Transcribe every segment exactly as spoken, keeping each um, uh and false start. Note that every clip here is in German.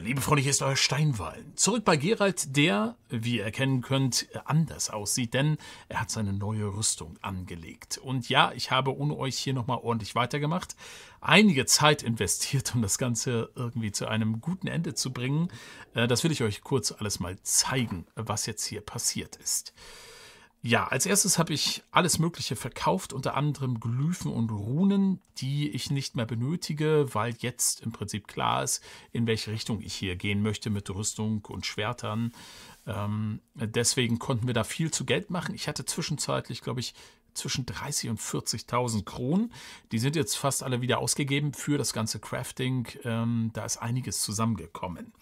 Liebe Freunde, hier ist euer Steinwallen. Zurück bei Geralt, der, wie ihr erkennen könnt, anders aussieht, denn er hat seine neue Rüstung angelegt. Und ja, ich habe ohne euch hier nochmal ordentlich weitergemacht, einige Zeit investiert, um das Ganze irgendwie zu einem guten Ende zu bringen. Das will ich euch kurz alles mal zeigen, was jetzt hier passiert ist. Ja, als erstes habe ich alles Mögliche verkauft, unter anderem Glyphen und Runen, die ich nicht mehr benötige, weil jetzt im Prinzip klar ist, in welche Richtung ich hier gehen möchte mit Rüstung und Schwertern. Ähm, deswegen konnten wir da viel zu Geld machen. Ich hatte zwischenzeitlich, glaube ich, zwischen dreißigtausend und vierzigtausend Kronen. Die sind jetzt fast alle wieder ausgegeben für das ganze Crafting. Ähm, da ist einiges zusammengekommen.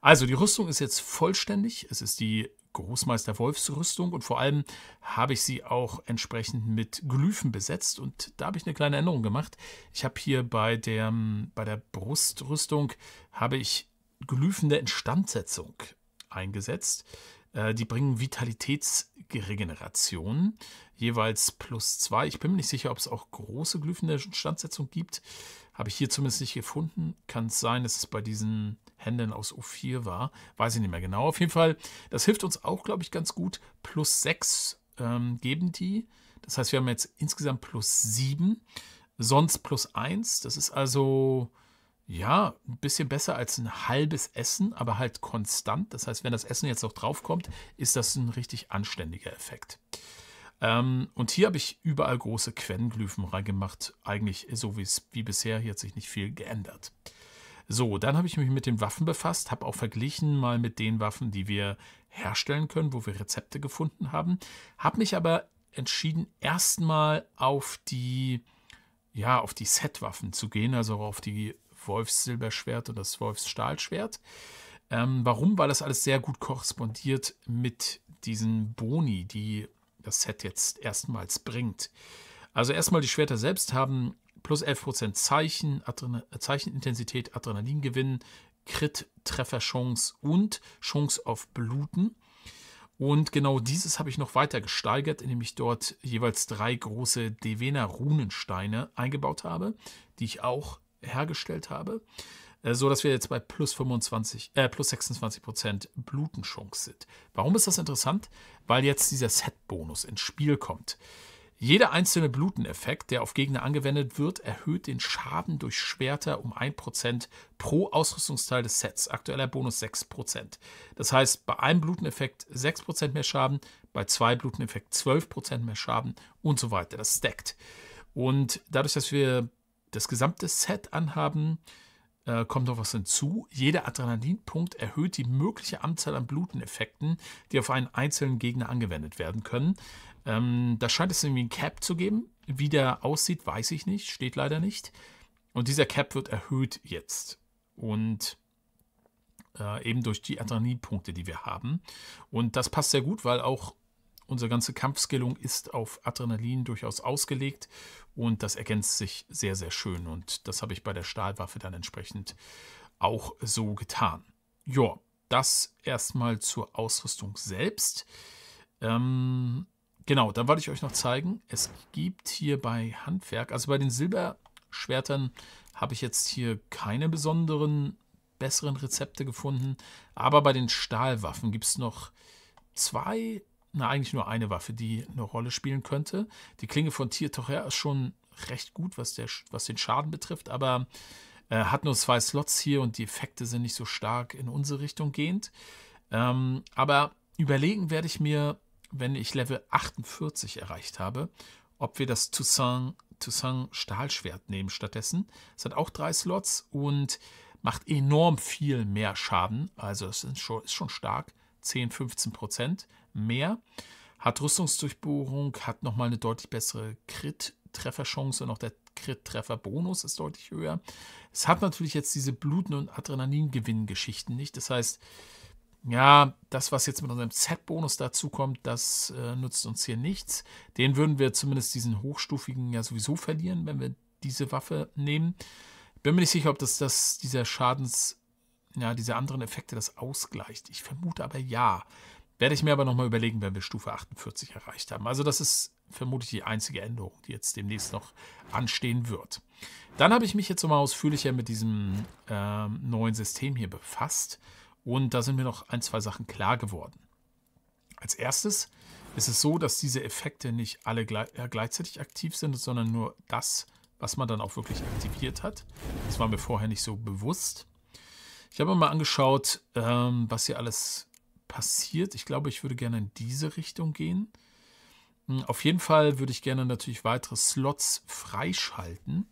Also die Rüstung ist jetzt vollständig. Es ist die Großmeister-Wolfsrüstung und vor allem habe ich sie auch entsprechend mit Glyphen besetzt und da habe ich eine kleine Änderung gemacht. Ich habe hier bei der, bei der Brustrüstung habe ich Glyphen der Instandsetzung eingesetzt. Die bringen Vitalitätsregeneration, jeweils plus zwei. Ich bin mir nicht sicher, ob es auch große Glyphen der Instandsetzung gibt. Habe ich hier zumindest nicht gefunden. Kann es sein, dass es bei diesen Händeln aus O vier war. Weiß ich nicht mehr genau. Auf jeden Fall, das hilft uns auch, glaube ich, ganz gut. Plus sechs ähm, geben die. Das heißt, wir haben jetzt insgesamt plus sieben. Sonst plus eins. Das ist also... ja, ein bisschen besser als ein halbes Essen, aber halt konstant. Das heißt, wenn das Essen jetzt noch draufkommt, ist das ein richtig anständiger Effekt. Ähm, und hier habe ich überall große Quenglyphen reingemacht. Eigentlich so wie bisher, hier hat sich nicht viel geändert. So, dann habe ich mich mit den Waffen befasst, habe auch verglichen mal mit den Waffen, die wir herstellen können, wo wir Rezepte gefunden haben. Habe mich aber entschieden, erstmal auf die, ja, auf die Setwaffen zu gehen, also auf die Wolfssilberschwert und das Wolfsstahlschwert. Ähm, warum? Weil das alles sehr gut korrespondiert mit diesen Boni, die das Set jetzt erstmals bringt. Also erstmal die Schwerter selbst haben plus elf Prozent Zeichen, Adren Zeichenintensität, Adrenalingewinn, Crit-Trefferchance und Chance auf Bluten. Und genau dieses habe ich noch weiter gesteigert, indem ich dort jeweils drei große Devener Runensteine eingebaut habe, die ich auch hergestellt habe, so dass wir jetzt bei plus fünfundzwanzig, äh, plus sechsundzwanzig Prozent Blutenchance sind. Warum ist das interessant? Weil jetzt dieser Set-Bonus ins Spiel kommt. Jeder einzelne Bluteneffekt, der auf Gegner angewendet wird, erhöht den Schaden durch Schwerter um ein Prozent pro Ausrüstungsteil des Sets. Aktueller Bonus sechs Prozent. Das heißt, bei einem Bluteneffekt sechs Prozent mehr Schaden, bei zwei Bluteneffekt zwölf Prozent mehr Schaden und so weiter. Das stackt. Und dadurch, dass wir das gesamte Set anhaben, äh, kommt noch was hinzu. Jeder Adrenalinpunkt erhöht die mögliche Anzahl an Bluteneffekten, die auf einen einzelnen Gegner angewendet werden können. Ähm, da scheint es irgendwie ein Cap zu geben. Wie der aussieht, weiß ich nicht. Steht leider nicht. Und dieser Cap wird erhöht jetzt. Und äh, eben durch die Adrenalinpunkte, die wir haben. Und das passt sehr gut, weil auch unsere ganze Kampfskillung ist auf Adrenalin durchaus ausgelegt und das ergänzt sich sehr, sehr schön. Und das habe ich bei der Stahlwaffe dann entsprechend auch so getan. Ja, das erstmal zur Ausrüstung selbst. Ähm, genau, dann wollte ich euch noch zeigen, es gibt hier bei Handwerk, also bei den Silberschwertern habe ich jetzt hier keine besonderen, besseren Rezepte gefunden. Aber bei den Stahlwaffen gibt es noch zwei... Na, eigentlich nur eine Waffe, die eine Rolle spielen könnte. Die Klinge von Toussaint ist schon recht gut, was, der, was den Schaden betrifft, aber äh, hat nur zwei Slots hier und die Effekte sind nicht so stark in unsere Richtung gehend. Ähm, aber überlegen werde ich mir, wenn ich Level achtundvierzig erreicht habe, ob wir das Toussaint, Toussaint Stahlschwert nehmen stattdessen. Es hat auch drei Slots und macht enorm viel mehr Schaden. Also das ist schon, ist schon stark. zehn bis fünfzehn Prozent mehr, hat Rüstungsdurchbohrung, hat nochmal eine deutlich bessere Crit-Trefferchance und auch der Crit-Treffer-Bonus ist deutlich höher. Es hat natürlich jetzt diese Bluten- und Adrenalin-Gewinn-Geschichten nicht. Das heißt, ja, das, was jetzt mit unserem Set-Bonus dazukommt, das äh, nützt uns hier nichts. Den würden wir zumindest diesen hochstufigen ja sowieso verlieren, wenn wir diese Waffe nehmen. Bin mir nicht sicher, ob das, das dieser Schadens... ja, diese anderen Effekte das ausgleicht. Ich vermute aber ja. Werde ich mir aber nochmal überlegen, wenn wir Stufe achtundvierzig erreicht haben. Also das ist vermutlich die einzige Änderung, die jetzt demnächst noch anstehen wird. Dann habe ich mich jetzt nochmal ausführlicher mit diesem äh, neuen System hier befasst. Und da sind mir noch ein, zwei Sachen klar geworden. Als erstes ist es so, dass diese Effekte nicht alle gleich, äh, gleichzeitig aktiv sind, sondern nur das, was man dann auch wirklich aktiviert hat. Das war mir vorher nicht so bewusst. Ich habe mir mal angeschaut, ähm, was hier alles passiert. Ich glaube, ich würde gerne in diese Richtung gehen. Auf jeden Fall würde ich gerne natürlich weitere Slots freischalten.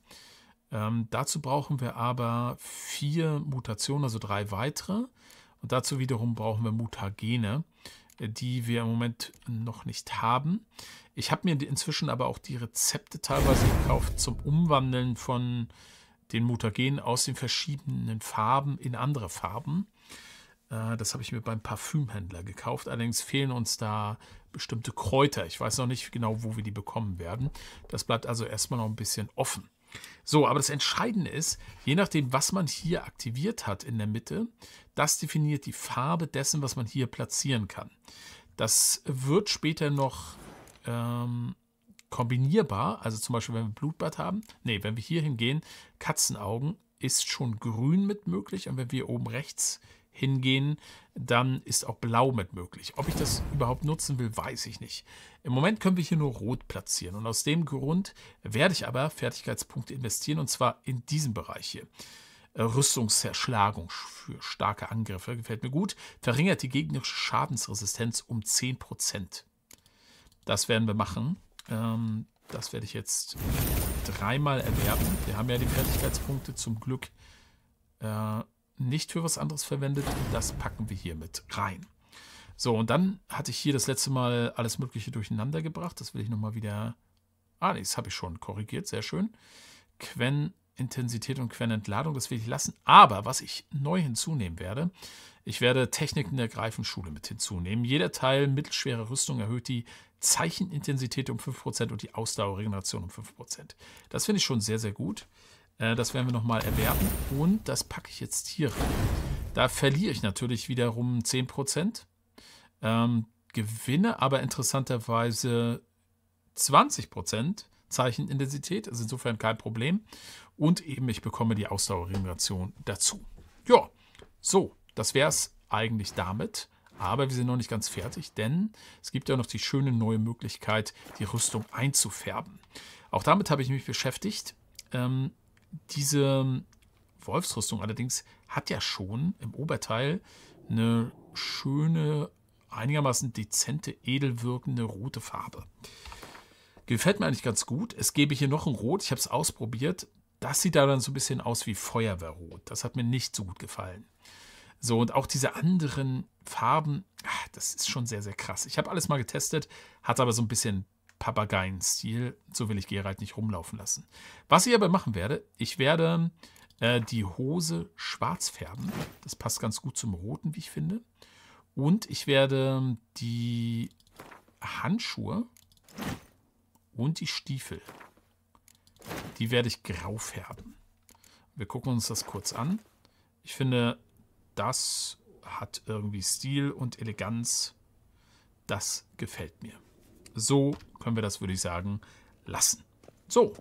Ähm, dazu brauchen wir aber vier Mutationen, also drei weitere. Und dazu wiederum brauchen wir Mutagene, die wir im Moment noch nicht haben. Ich habe mir inzwischen aber auch die Rezepte teilweise gekauft zum Umwandeln von den Mutagenen aus den verschiedenen Farben in andere Farben. Das habe ich mir beim Parfümhändler gekauft. Allerdings fehlen uns da bestimmte Kräuter. Ich weiß noch nicht genau, wo wir die bekommen werden. Das bleibt also erstmal noch ein bisschen offen. So, aber das Entscheidende ist, je nachdem, was man hier aktiviert hat in der Mitte, das definiert die Farbe dessen, was man hier platzieren kann. Das wird später noch ähm, kombinierbar, also zum Beispiel, wenn wir Blutbad haben. Ne, wenn wir hier hingehen, Katzenaugen ist schon grün mit möglich, und wenn wir oben rechts hingehen, dann ist auch blau mit möglich. Ob ich das überhaupt nutzen will, weiß ich nicht. Im Moment können wir hier nur rot platzieren, und aus dem Grund werde ich aber Fertigkeitspunkte investieren, und zwar in diesen Bereich hier. Rüstungszerschlagung für starke Angriffe, gefällt mir gut. Verringert die gegnerische Schadensresistenz um zehn Prozent. Das werden wir machen. Das werde ich jetzt dreimal erwerben. Wir haben ja die Fertigkeitspunkte zum Glück nicht für was anderes verwendet. Das packen wir hier mit rein. So, und dann hatte ich hier das letzte Mal alles Mögliche durcheinander gebracht. Das will ich nochmal wieder... Ah, nee, das habe ich schon korrigiert. Sehr schön. Quen-Intensität und Quen-Entladung, das will ich lassen. Aber was ich neu hinzunehmen werde, ich werde Techniken der Greifenschule mit hinzunehmen. Jeder Teil mittelschwerer Rüstung erhöht die Zeichenintensität um fünf Prozent und die Ausdauerregeneration um fünf Prozent. Das finde ich schon sehr, sehr gut. Das werden wir nochmal erwerben, und das packe ich jetzt hier rein. Da verliere ich natürlich wiederum zehn Prozent, ähm, gewinne aber interessanterweise zwanzig Prozent Zeichenintensität, also insofern kein Problem. Und eben ich bekomme die Ausdauerregeneration dazu. Ja, so, das wäre es eigentlich damit. Aber wir sind noch nicht ganz fertig, denn es gibt ja noch die schöne neue Möglichkeit, die Rüstung einzufärben. Auch damit habe ich mich beschäftigt. Ähm, Diese Wolfsrüstung allerdings hat ja schon im Oberteil eine schöne, einigermaßen dezente, edel wirkende rote Farbe. Gefällt mir eigentlich ganz gut. Es gebe hier noch ein Rot. Ich habe es ausprobiert. Das sieht da dann so ein bisschen aus wie Feuerwehrrot. Das hat mir nicht so gut gefallen. So, und auch diese anderen Farben, ach, das ist schon sehr, sehr krass. Ich habe alles mal getestet, hat aber so ein bisschen Papageien-Stil, so will ich Geralt nicht rumlaufen lassen. Was ich aber machen werde, ich werde äh, die Hose schwarz färben. Das passt ganz gut zum Roten, wie ich finde. Und ich werde die Handschuhe und die Stiefel, die werde ich grau färben. Wir gucken uns das kurz an. Ich finde, das hat irgendwie Stil und Eleganz. Das gefällt mir. So können wir das, würde ich sagen, lassen. So,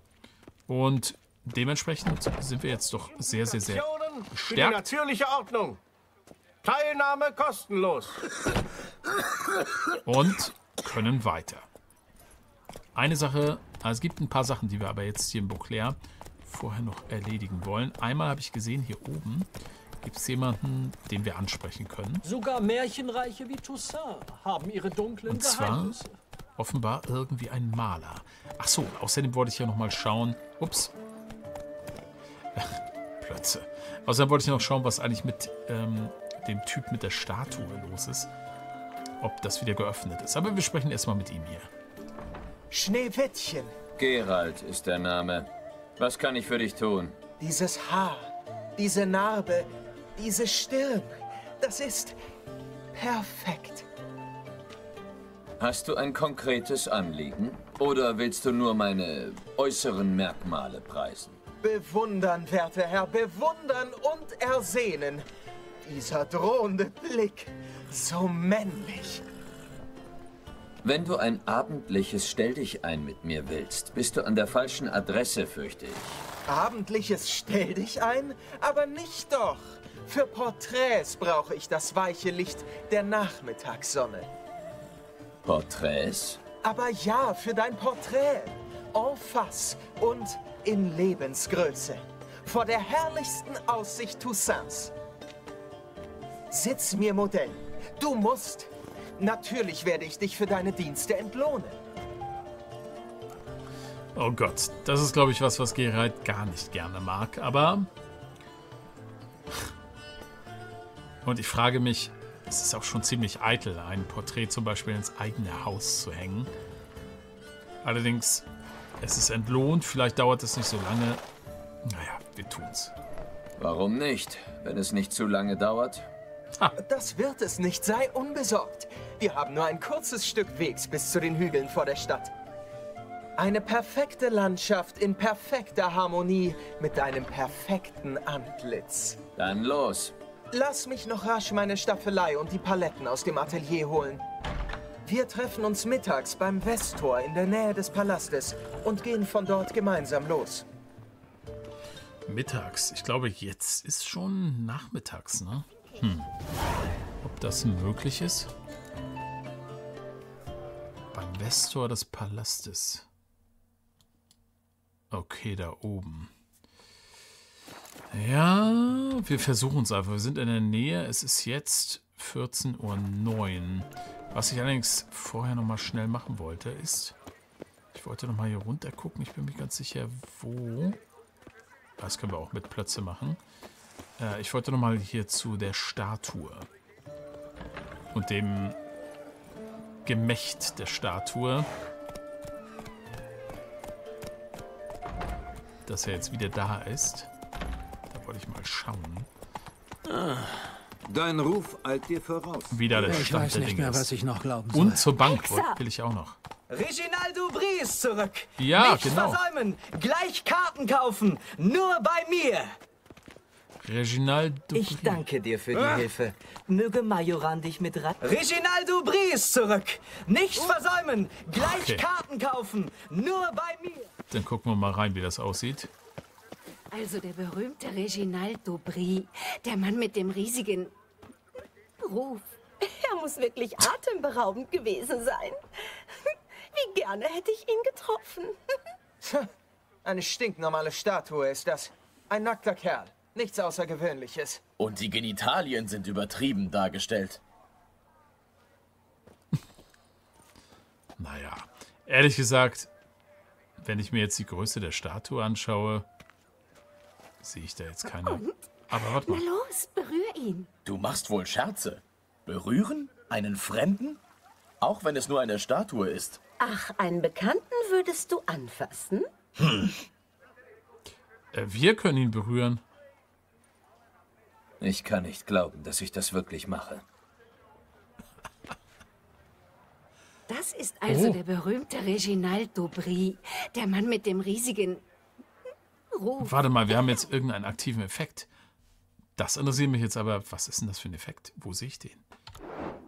und dementsprechend sind wir jetzt doch sehr, sehr, sehr gestärkt. Natürliche Ordnung. Teilnahme kostenlos. Und können weiter. Eine Sache, es gibt ein paar Sachen, die wir aber jetzt hier in Beauclair vorher noch erledigen wollen. Einmal habe ich gesehen, hier oben gibt es jemanden, den wir ansprechen können. Sogar Märchenreiche wie Toussaint haben ihre dunklen Geheimnisse. Offenbar irgendwie ein Maler. Ach so, außerdem wollte ich ja noch mal schauen. Ups. Plötze. Außerdem wollte ich noch schauen, was eigentlich mit ähm, dem Typ mit der Statue los ist. Ob das wieder geöffnet ist. Aber wir sprechen erstmal mit ihm hier. Schneewittchen. Geralt ist der Name. Was kann ich für dich tun? Dieses Haar, diese Narbe, diese Stirn. Das ist perfekt. Hast du ein konkretes Anliegen? Oder willst du nur meine äußeren Merkmale preisen? Bewundern, werter Herr, bewundern und ersehnen. Dieser drohende Blick, so männlich. Wenn du ein abendliches Stelldichein mit mir willst, bist du an der falschen Adresse, fürchte ich. Abendliches Stelldichein? Aber nicht doch! Für Porträts brauche ich das weiche Licht der Nachmittagssonne. Porträts? Aber ja, für dein Porträt. En face und in Lebensgröße. Vor der herrlichsten Aussicht Toussaints. Sitz mir, Modell. Du musst. Natürlich werde ich dich für deine Dienste entlohnen. Oh Gott, das ist, glaube ich, was, was Geralt gar nicht gerne mag, aber... Und ich frage mich, es ist auch schon ziemlich eitel, ein Porträt zum Beispiel ins eigene Haus zu hängen. Allerdings, es ist entlohnt, vielleicht dauert es nicht so lange. Naja, wir tun's. Warum nicht, wenn es nicht zu lange dauert? Ah. Das wird es nicht, sei unbesorgt. Wir haben nur ein kurzes Stück Wegs bis zu den Hügeln vor der Stadt. Eine perfekte Landschaft in perfekter Harmonie mit deinem perfekten Antlitz. Dann los. Lass mich noch rasch meine Staffelei und die Paletten aus dem Atelier holen. Wir treffen uns mittags beim Westtor in der Nähe des Palastes und gehen von dort gemeinsam los. Mittags? Ich glaube, jetzt ist schon nachmittags, ne? Hm. Ob das möglich ist? Beim Westtor des Palastes. Okay, da oben. Ja, wir versuchen es einfach. Wir sind in der Nähe. Es ist jetzt vierzehn Uhr neun. Was ich allerdings vorher nochmal schnell machen wollte, ist... Ich wollte nochmal hier runter gucken. Ich bin mir ganz sicher, wo... Das können wir auch mit Plötze machen. Äh, ich wollte nochmal hier zu der Statue. Und dem Gemächt der Statue. Dass er jetzt wieder da ist. Da wollte ich mal schauen. Ah, dein Ruf eilt dir voraus. Wieder der ich Stand weiß der nicht Dinge mehr, was ich noch glauben soll. Und zur Bank will ich auch noch. Reginald dEaubry ist zurück. Ja, nicht genau. Versäumen, gleich Karten kaufen, nur bei mir. Reginald dEaubry. Ich danke dir für die ah. Hilfe. Möge Majoran dich mit Ratten... Reginald dEaubry ist zurück. Nicht oh. versäumen, gleich okay. Karten kaufen, nur bei mir. Dann gucken wir mal rein, wie das aussieht. Also der berühmte Reginald dEaubry, der Mann mit dem riesigen Ruf. Er muss wirklich atemberaubend gewesen sein. Wie gerne hätte ich ihn getroffen. Eine stinknormale Statue ist das. Ein nackter Kerl. Nichts Außergewöhnliches. Und die Genitalien sind übertrieben dargestellt. Naja, ehrlich gesagt, wenn ich mir jetzt die Größe der Statue anschaue, sehe ich da jetzt keine... Und? Aber warte mal. Na los, berühr ihn. Du machst wohl Scherze. Berühren? Einen Fremden? Auch wenn es nur eine Statue ist. Ach, einen Bekannten würdest du anfassen? Hm. Äh, wir können ihn berühren. Ich kann nicht glauben, dass ich das wirklich mache. Das ist also oh. der berühmte Reginald dEaubry, der Mann mit dem riesigen Ruf. Warte mal, wir haben jetzt irgendeinen aktiven Effekt. Das interessiert mich jetzt aber. Was ist denn das für ein Effekt? Wo sehe ich den?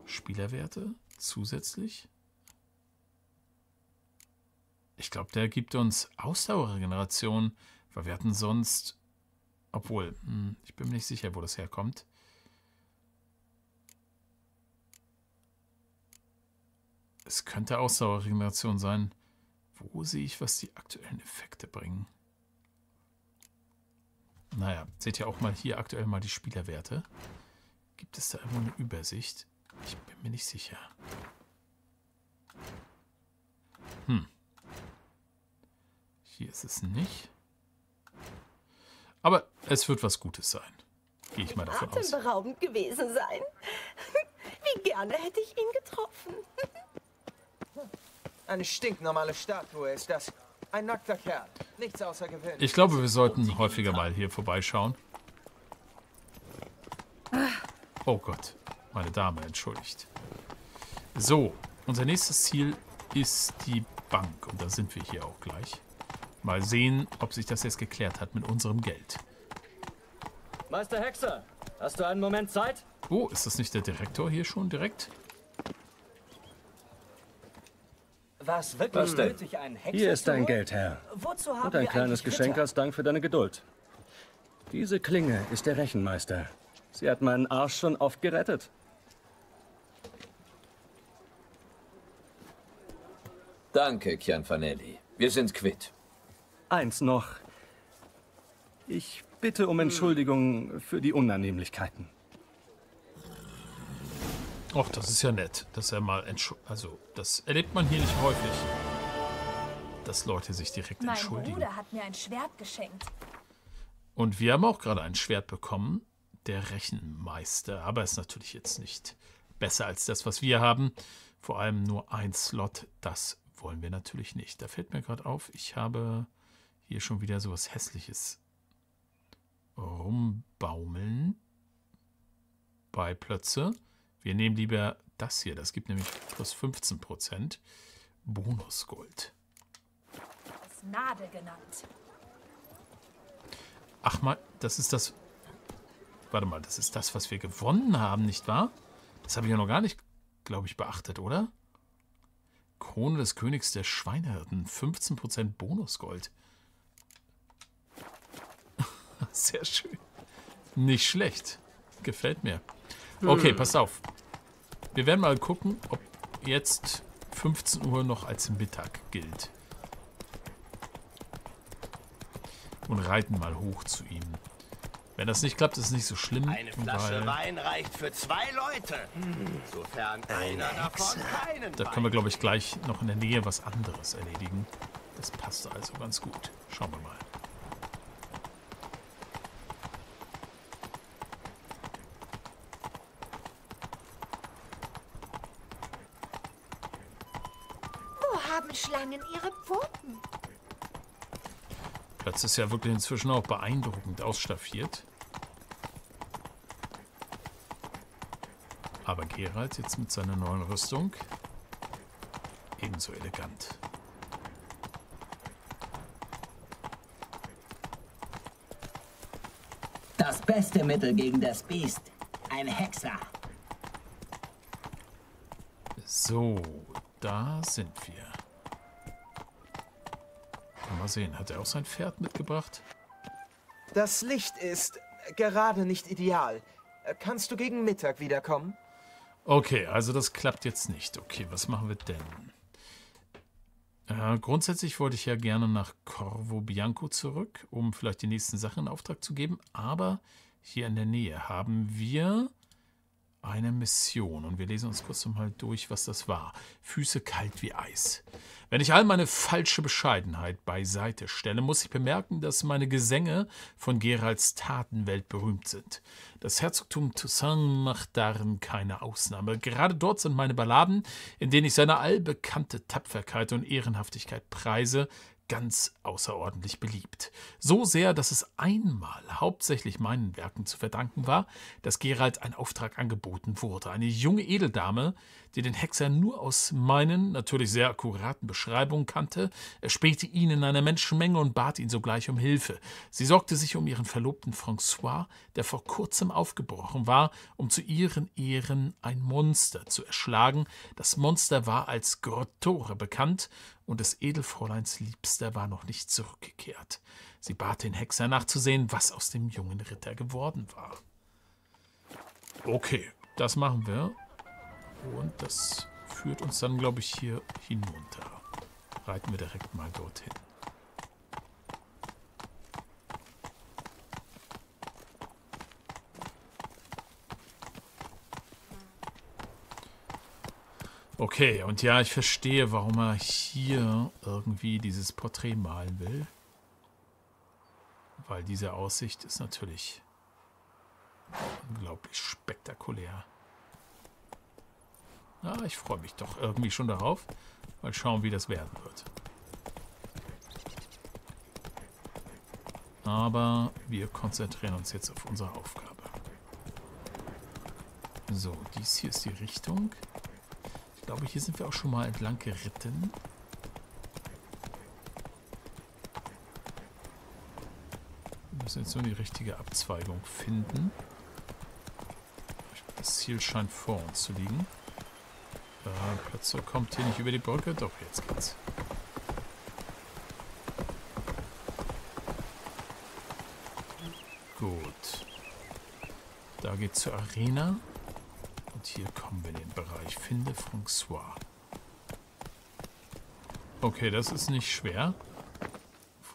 Spielerwerte? Zusätzlich? Ich glaube, der gibt uns Ausdauerregeneration, weil wir hatten sonst... Obwohl, ich bin mir nicht sicher, wo das herkommt. Es könnte Ausdauerregeneration sein. Wo sehe ich, was die aktuellen Effekte bringen? Naja, seht ihr auch mal hier aktuell mal die Spielerwerte. Gibt es da irgendwo eine Übersicht? Ich bin mir nicht sicher. Hm. Hier ist es nicht. Aber es wird was Gutes sein. Gehe ich mal davon aus. Atemberaubend gewesen sein. Wie gerne hätte ich ihn getroffen. Eine stinknormale Statue ist das. Ein nackter Kerl. Nichts außergewöhnlich. Ich glaube, wir sollten häufiger mal hier vorbeischauen. Oh Gott. Meine Dame, entschuldigt. So, unser nächstes Ziel ist die Bank. Und da sind wir hier auch gleich. Mal sehen, ob sich das jetzt geklärt hat mit unserem Geld. Meister Hexer, hast du einen Moment Zeit? Oh, ist das nicht der Direktor hier schon direkt? Was wirklich nötig, ein Hexer? Hier ist dein Geld, Herr. Wozu haben Und ein kleines Geschenk als Dank für deine Geduld. Diese Klinge ist der Rechenmeister. Sie hat meinen Arsch schon oft gerettet. Danke, Kiyan Fanelli. Wir sind quitt. Eins noch. Ich bitte um Entschuldigung für die Unannehmlichkeiten. Och, das ist ja nett, dass er mal entschuldigt. Also, das erlebt man hier nicht häufig, dass Leute sich direkt mein entschuldigen. Mein Bruder hat mir ein Schwert geschenkt. Und wir haben auch gerade ein Schwert bekommen, der Rechenmeister. Aber ist natürlich jetzt nicht besser als das, was wir haben. Vor allem nur ein Slot, das wollen wir natürlich nicht. Da fällt mir gerade auf, ich habe hier schon wieder sowas Hässliches rumbaumeln bei Plötze. Wir nehmen lieber das hier. Das gibt nämlich plus fünfzehn Prozent Bonusgold. Das Nadel genannt. Ach mal, das ist das... Warte mal, das ist das, was wir gewonnen haben, nicht wahr? Das habe ich ja noch gar nicht, glaube ich, beachtet, oder? Krone des Königs der Schweineherden. fünfzehn Prozent Bonusgold. Sehr schön. Nicht schlecht. Gefällt mir. Okay, pass auf. Wir werden mal gucken, ob jetzt fünfzehn Uhr noch als Mittag gilt. Und reiten mal hoch zu ihm. Wenn das nicht klappt, ist es nicht so schlimm. Eine Flasche Wein reicht für zwei Leute. Sofern einer davon keinen. Da können wir, glaube ich, gleich noch in der Nähe was anderes erledigen. Das passt also ganz gut. Schauen wir mal. Schlangen ihre Pfoten. Platz ist ja wirklich inzwischen auch beeindruckend ausstaffiert. Aber Geralt jetzt mit seiner neuen Rüstung ebenso elegant. Das beste Mittel gegen das Biest. Ein Hexer. So, da sind wir. Mal sehen, hat er auch sein Pferd mitgebracht? Das Licht ist gerade nicht ideal. Kannst du gegen Mittag wiederkommen? Okay, also das klappt jetzt nicht. Okay, was machen wir denn? Äh, grundsätzlich wollte ich ja gerne nach Corvo Bianco zurück, um vielleicht die nächsten Sachen in Auftrag zu geben. Aber hier in der Nähe haben wir eine Mission. Und wir lesen uns kurz nochmal durch, was das war. Füße kalt wie Eis. Wenn ich all meine falsche Bescheidenheit beiseite stelle, muss ich bemerken, dass meine Gesänge von Geralts Taten weltberühmt sind. Das Herzogtum Toussaint macht darin keine Ausnahme. Gerade dort sind meine Balladen, in denen ich seine allbekannte Tapferkeit und Ehrenhaftigkeit preise, ganz außerordentlich beliebt. So sehr, dass es einmal hauptsächlich meinen Werken zu verdanken war, dass Geralt ein Auftrag angeboten wurde. Eine junge Edeldame, die den Hexer nur aus meinen, natürlich sehr akkuraten Beschreibungen kannte, erspähte ihn in einer Menschenmenge und bat ihn sogleich um Hilfe. Sie sorgte sich um ihren Verlobten François, der vor kurzem aufgebrochen war, um zu ihren Ehren ein Monster zu erschlagen. Das Monster war als Grottore bekannt, und des Edelfräuleins Liebster war noch nicht zurückgekehrt. Sie bat den Hexer nachzusehen, was aus dem jungen Ritter geworden war. Okay, das machen wir. Und das führt uns dann, glaube ich, hier hinunter. Reiten wir direkt mal dorthin. Okay, und ja, ich verstehe, warum er hier irgendwie dieses Porträt malen will. Weil diese Aussicht ist natürlich unglaublich spektakulär. Na, ich freue mich doch irgendwie schon darauf. Mal schauen, wie das werden wird. Aber wir konzentrieren uns jetzt auf unsere Aufgabe. So, dies hier ist die Richtung. Ich glaube, hier sind wir auch schon mal entlang geritten. Wir müssen jetzt nur die richtige Abzweigung finden. Das Ziel scheint vor uns zu liegen. Ah, Plötzlich kommt hier nicht über die Brücke. Doch, jetzt geht's. Gut. Da geht's zur Arena. Und hier kommen wir in den Bereich. Finde François. Okay, das ist nicht schwer.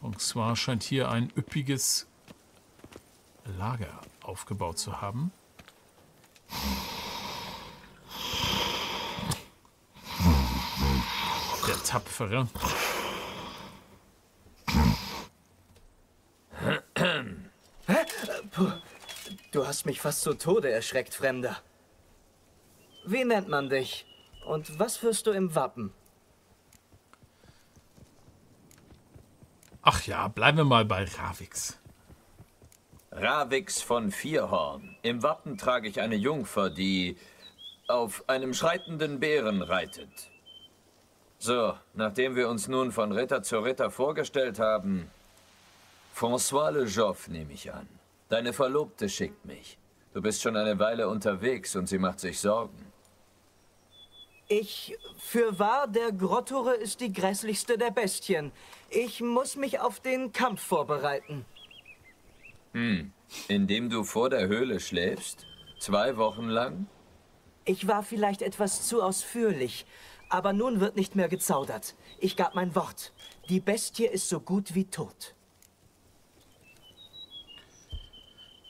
François scheint hier ein üppiges Lager aufgebaut zu haben. Der Tapfere. Puh, du hast mich fast zu Tode erschreckt, Fremder. Wie nennt man dich? Und was führst du im Wappen? Ach ja, bleiben wir mal bei Ravix. Ravix von Vierhorn. Im Wappen trage ich eine Jungfer, die auf einem schreitenden Bären reitet. So, nachdem wir uns nun von Ritter zu Ritter vorgestellt haben, François Le Joff nehme ich an. Deine Verlobte schickt mich. Du bist schon eine Weile unterwegs und sie macht sich Sorgen. Ich, fürwahr, der Grottore ist die grässlichste der Bestien. Ich muss mich auf den Kampf vorbereiten. Hm, indem du vor der Höhle schläfst? Zwei Wochen lang? Ich war vielleicht etwas zu ausführlich, aber nun wird nicht mehr gezaudert. Ich gab mein Wort. Die Bestie ist so gut wie tot.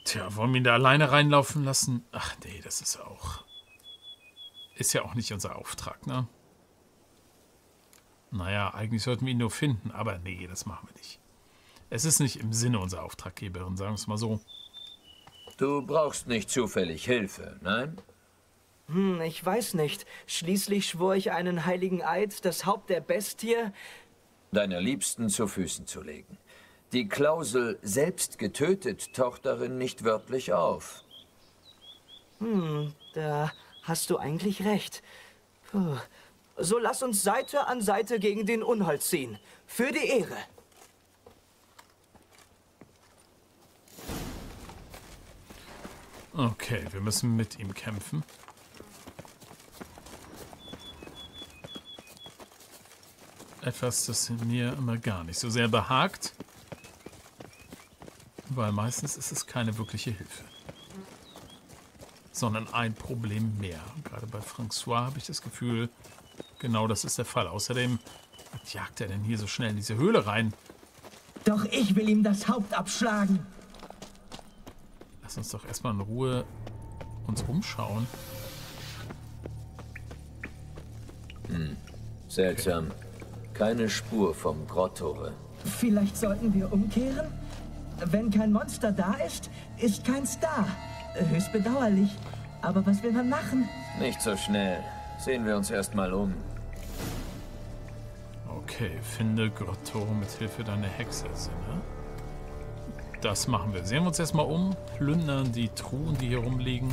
Tja, wollen wir ihn da alleine reinlaufen lassen? Ach nee, das ist auch... Ist ja auch nicht unser Auftrag, ne? Naja, eigentlich sollten wir ihn nur finden, aber nee, das machen wir nicht. Es ist nicht im Sinne unserer Auftraggeberin, sagen wir es mal so. Du brauchst nicht zufällig Hilfe, nein? Hm, ich weiß nicht. Schließlich schwor ich einen heiligen Eid, das Haupt der Bestie... deiner Liebsten zu Füßen zu legen. Die Klausel selbst getötet taucht darin nicht wörtlich auf. Hm, da... hast du eigentlich recht. Puh. So lass uns Seite an Seite gegen den Unhold ziehen. Für die Ehre. Okay, wir müssen mit ihm kämpfen. Etwas, das mir immer gar nicht so sehr behagt. Weil meistens ist es keine wirkliche Hilfe, sondern ein Problem mehr. Gerade bei François habe ich das Gefühl, genau das ist der Fall. Außerdem, was jagt er denn hier so schnell in diese Höhle rein? Doch ich will ihm das Haupt abschlagen. Lass uns doch erstmal in Ruhe uns umschauen. Hm, seltsam. Okay. Keine Spur vom Grottore. Vielleicht sollten wir umkehren? Wenn kein Monster da ist, ist keins da. Höchst bedauerlich. Aber was will man machen? Nicht so schnell. Sehen wir uns erstmal um. Okay, finde Grottore mit Hilfe deiner Hexersinne. Das machen wir. Sehen wir uns erstmal um, plündern die Truhen, die hier rumliegen.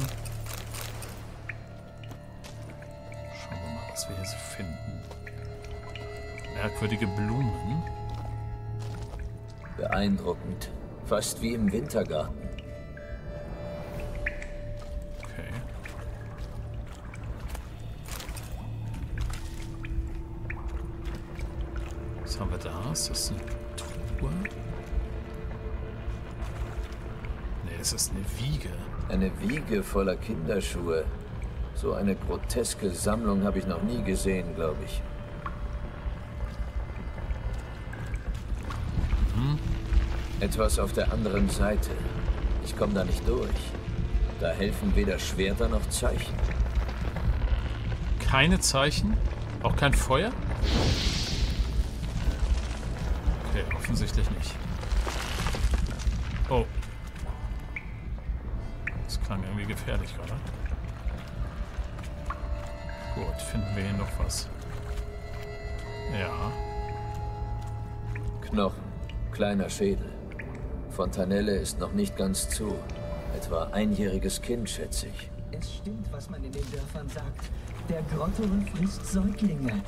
Schauen wir mal, was wir hier so finden. Merkwürdige Blumen. Beeindruckend. Fast wie im Wintergarten. Haben wir da? Ist das eine Truhe? Ne, es ist eine Wiege. Eine Wiege voller Kinderschuhe. So eine groteske Sammlung habe ich noch nie gesehen, glaube ich. Hm? Etwas auf der anderen Seite. Ich komme da nicht durch. Da helfen weder Schwerter noch Zeichen. Keine Zeichen? Auch kein Feuer? Offensichtlich nicht. Oh. Das klang irgendwie gefährlich, oder? Gut, finden wir hier noch was? Ja. Knochen. Kleiner Schädel. Fontanelle ist noch nicht ganz zu. Etwa einjähriges Kind, schätze ich. Es stimmt, was man in den Dörfern sagt. Der Grottore frisst Säuglinge.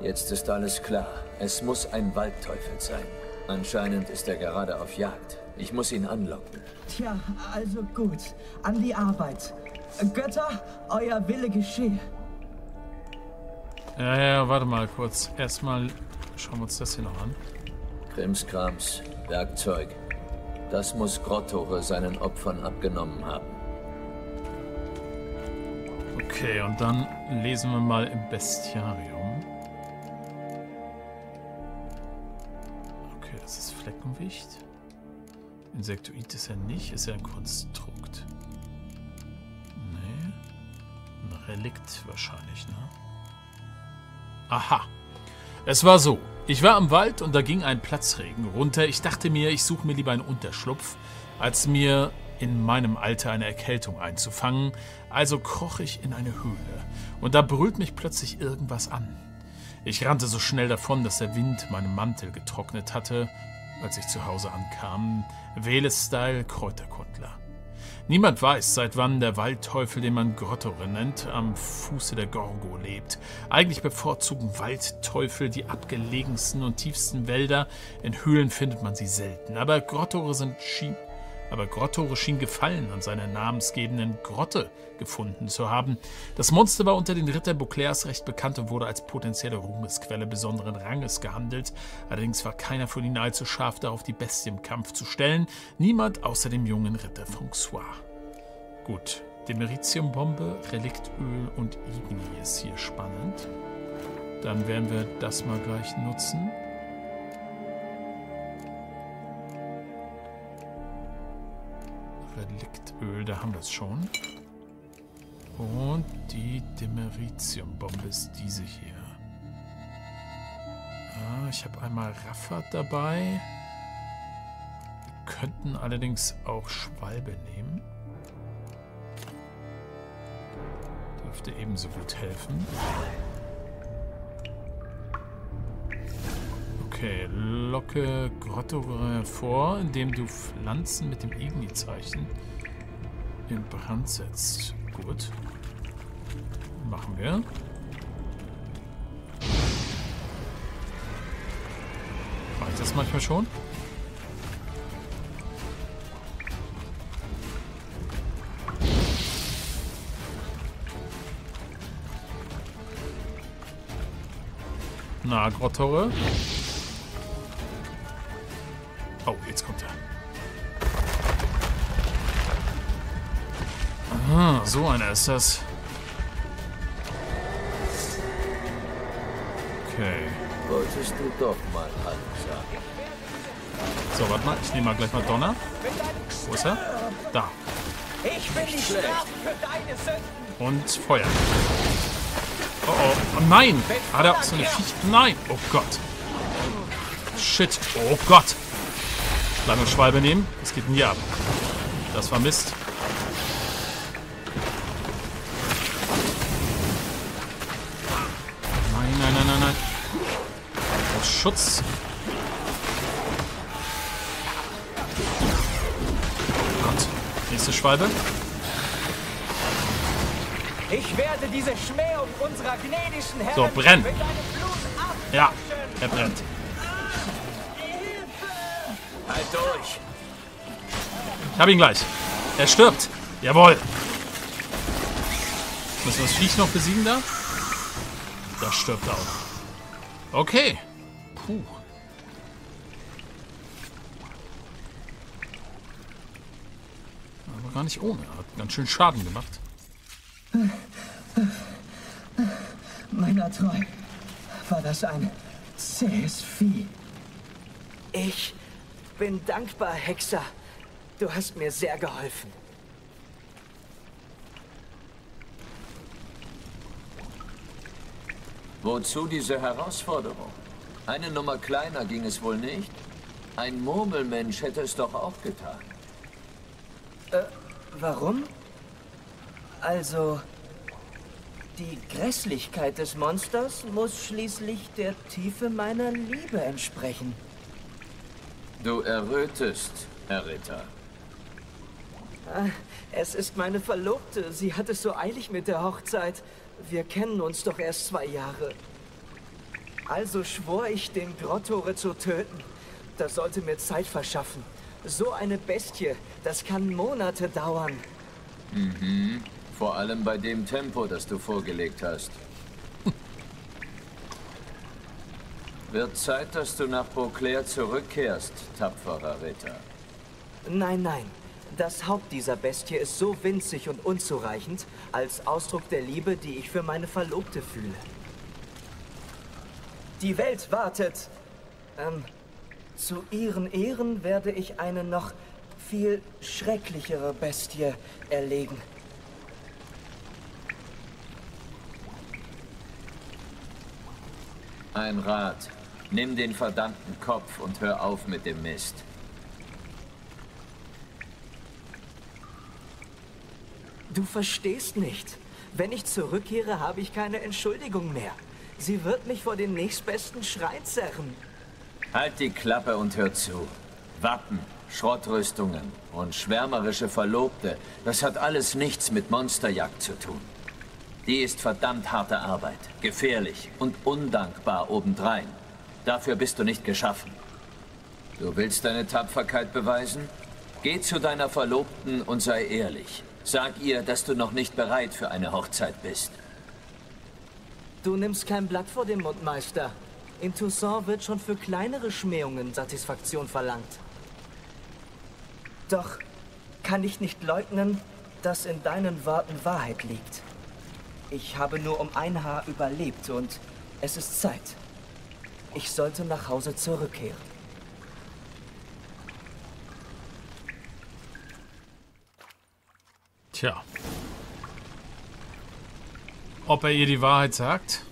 Jetzt ist alles klar. Es muss ein Waldteufel sein. Anscheinend ist er gerade auf Jagd. Ich muss ihn anlocken. Tja, also gut. An die Arbeit. Götter, euer Wille geschehe. Ja, ja, warte mal kurz. Erstmal schauen wir uns das hier noch an. Krimskrams, Werkzeug. Das muss Grottore seinen Opfern abgenommen haben. Okay, und dann lesen wir mal im Bestiarium. Okay, das ist Fleckenwicht. Insektoid ist er nicht, ist er ein Konstrukt. Nee. Ein Relikt wahrscheinlich, ne? Aha. Es war so. Ich war im Wald und da ging ein Platzregen runter. Ich dachte mir, ich suche mir lieber einen Unterschlupf, als mir in meinem Alter eine Erkältung einzufangen. Also kroch ich in eine Höhle. Und da brüllt mich plötzlich irgendwas an. Ich rannte so schnell davon, dass der Wind meinen Mantel getrocknet hatte, als ich zu Hause ankam. Wele-Style Kräuterkundler. Niemand weiß, seit wann der Waldteufel, den man Grottore nennt, am Fuße der Gorgo lebt. Eigentlich bevorzugen Waldteufel die abgelegensten und tiefsten Wälder. In Höhlen findet man sie selten. Aber Grottore sind schien... Aber Grottore schien Gefallen an seiner namensgebenden Grotte gefunden zu haben. Das Monster war unter den Rittern Beauclairs recht bekannt und wurde als potenzielle Ruhmesquelle besonderen Ranges gehandelt. Allerdings war keiner von ihnen allzu scharf darauf, die Bestie im Kampf zu stellen. Niemand außer dem jungen Ritter François. Gut, Demeritiumbombe, Reliktöl und Igni ist hier spannend. Dann werden wir das mal gleich nutzen. Reliktöl, da haben wir es schon. Und die Demeritiumbombe ist diese hier. Ah, ich habe einmal Raffat dabei. Wir könnten allerdings auch Schwalbe nehmen. Dürfte ebenso gut helfen. Okay, locke Grottore hervor, indem du Pflanzen mit dem Igni-Zeichen in Brand setzt. Gut. Machen wir. Reicht das manchmal schon? Na, Grottore. Oh, jetzt kommt er. Ah, so einer ist das. Okay. Wolltest du doch mal ansagen. So, warte mal. Ich nehme mal gleich mal Donner. Wo ist er? Da. Ich bin die Strafe für deine Sünden. Und Feuer. Oh, oh. Nein. Hat er auch so eine Viech? Nein. Oh Gott. Shit. Oh Gott. Lange Schwalbe nehmen. Es geht nie ab. Das war Mist. Nein, nein, nein, nein, nein. Oh, Schutz. Oh Gott. Nächste Schwalbe. Ich werde diese Schmähung unserer gnädigen Herren. So, brenn. Ja, er brennt. Halt durch. Ich hab ihn gleich. Er stirbt. Jawohl. Müssen wir das Viech noch besiegen da? Das stirbt auch. Okay. Puh. Aber gar nicht ohne. Hat ganz schön Schaden gemacht. Meiner Treu war das ein zähes Vieh. Ich... Ich bin dankbar, Hexer. Du hast mir sehr geholfen. Wozu diese Herausforderung? Eine Nummer kleiner ging es wohl nicht? Ein Murmelmensch hätte es doch auch getan. Äh, warum? Also, die Grässlichkeit des Monsters muss schließlich der Tiefe meiner Liebe entsprechen. Du errötest, Herr Ritter. Es ist meine Verlobte. Sie hat es so eilig mit der Hochzeit. Wir kennen uns doch erst zwei Jahre. Also schwor ich, den Grottore zu töten. Das sollte mir Zeit verschaffen. So eine Bestie, das kann Monate dauern. Mhm. Vor allem bei dem Tempo, das du vorgelegt hast. Wird Zeit, dass du nach Beauclair zurückkehrst, tapferer Ritter. Nein, nein. Das Haupt dieser Bestie ist so winzig und unzureichend, als Ausdruck der Liebe, die ich für meine Verlobte fühle. Die Welt wartet. Ähm, zu ihren Ehren werde ich eine noch viel schrecklichere Bestie erlegen. Ein Rat. Nimm den verdammten Kopf und hör auf mit dem Mist. Du verstehst nicht. Wenn ich zurückkehre, habe ich keine Entschuldigung mehr. Sie wird mich vor den nächstbesten Schrein zerren. Halt die Klappe und hör zu. Wappen, Schrottrüstungen und schwärmerische Verlobte, das hat alles nichts mit Monsterjagd zu tun. Die ist verdammt harte Arbeit, gefährlich und undankbar obendrein. Dafür bist du nicht geschaffen. Du willst deine Tapferkeit beweisen? Geh zu deiner Verlobten und sei ehrlich. Sag ihr, dass du noch nicht bereit für eine Hochzeit bist. Du nimmst kein Blatt vor den Mund, Meister. In Toussaint wird schon für kleinere Schmähungen Satisfaktion verlangt. Doch kann ich nicht leugnen, dass in deinen Worten Wahrheit liegt. Ich habe nur um ein Haar überlebt und es ist Zeit. Ich sollte nach Hause zurückkehren. Tja. Ob er ihr die Wahrheit sagt?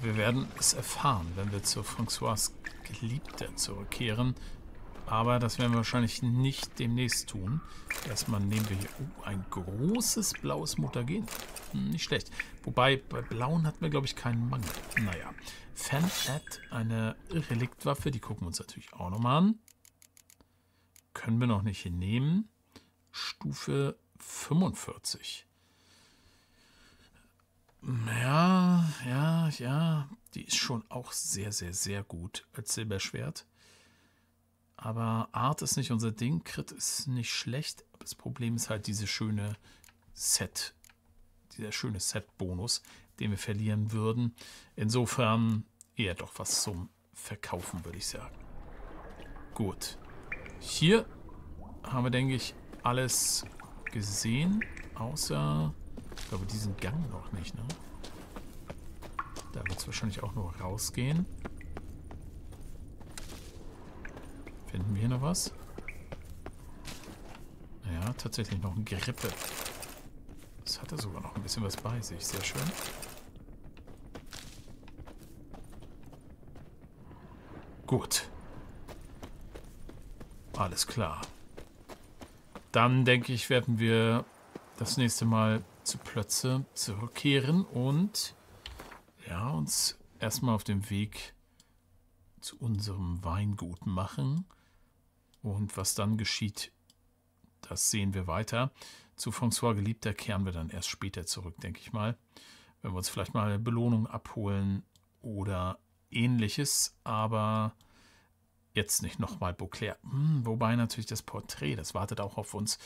Wir werden es erfahren, wenn wir zu François' Geliebter zurückkehren. Aber das werden wir wahrscheinlich nicht demnächst tun. Erstmal nehmen wir hier oh, ein großes blaues Mutagen. Nicht schlecht. Wobei, bei blauen hatten wir, glaube ich, keinen Mangel. Naja. Fan-Ad, eine Reliktwaffe. Die gucken wir uns natürlich auch nochmal an. Können wir noch nicht nehmen. Stufe fünfundvierzig. Ja, ja, ja. Die ist schon auch sehr, sehr, sehr gut als Silberschwert. Aber Art ist nicht unser Ding, Crit ist nicht schlecht. Aber das Problem ist halt diese schöne Set, dieser schöne Set-Bonus, den wir verlieren würden. Insofern eher doch was zum Verkaufen, würde ich sagen. Gut. Hier haben wir, denke ich, alles gesehen, außer, ich glaube, diesen Gang noch nicht, ne? Da wird es wahrscheinlich auch nur rausgehen. Finden wir hier noch was? Ja, tatsächlich noch ein Grippe. Das hat er sogar noch ein bisschen was bei sich. Sehr schön. Gut. Alles klar. Dann, denke ich, werden wir das nächste Mal zu Plötze zurückkehren und ja, uns erstmal auf dem Weg zu unserem Weingut machen. Und was dann geschieht, das sehen wir weiter. Zu François Geliebter kehren wir dann erst später zurück, denke ich mal. Wenn wir uns vielleicht mal eine Belohnung abholen oder ähnliches, aber jetzt nicht nochmal Beauclair. Hm, wobei natürlich das Porträt, das wartet auch auf uns.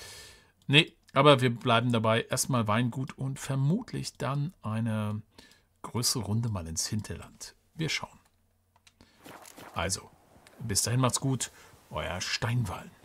Nee, aber wir bleiben dabei. Erstmal Weingut und vermutlich dann eine größere Runde mal ins Hinterland. Wir schauen. Also, bis dahin macht's gut. Euer Steinwallen.